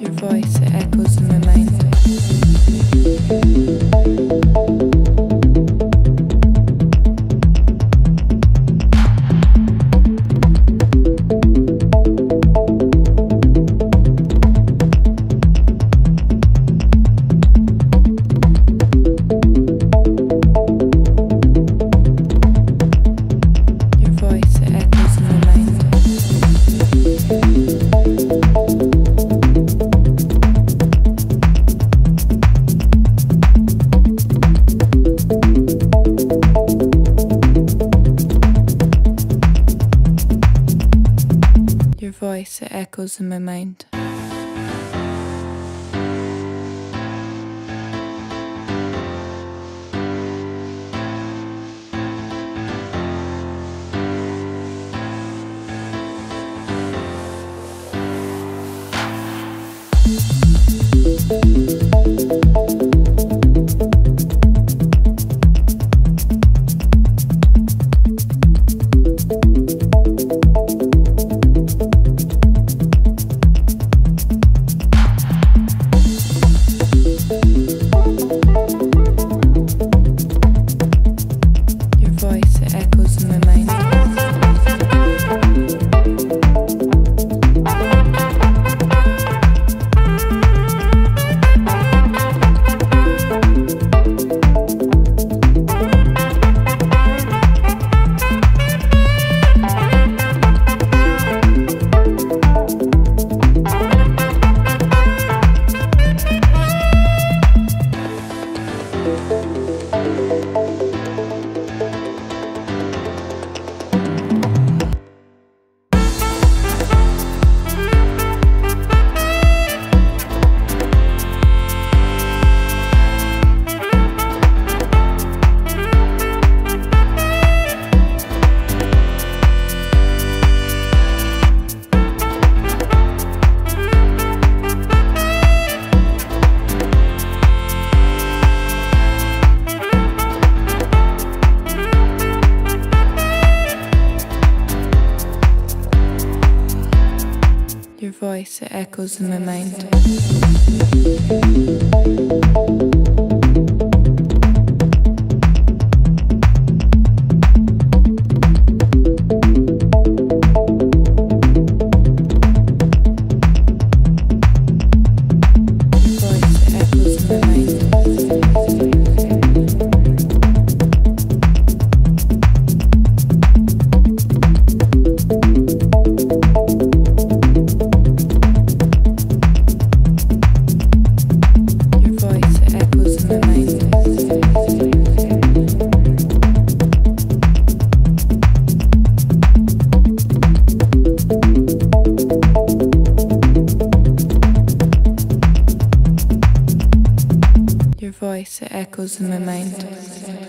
Your voice echoes in my mind. It echoes in my mind. voice, it echoes in my mind. Voice, it echoes in my mind.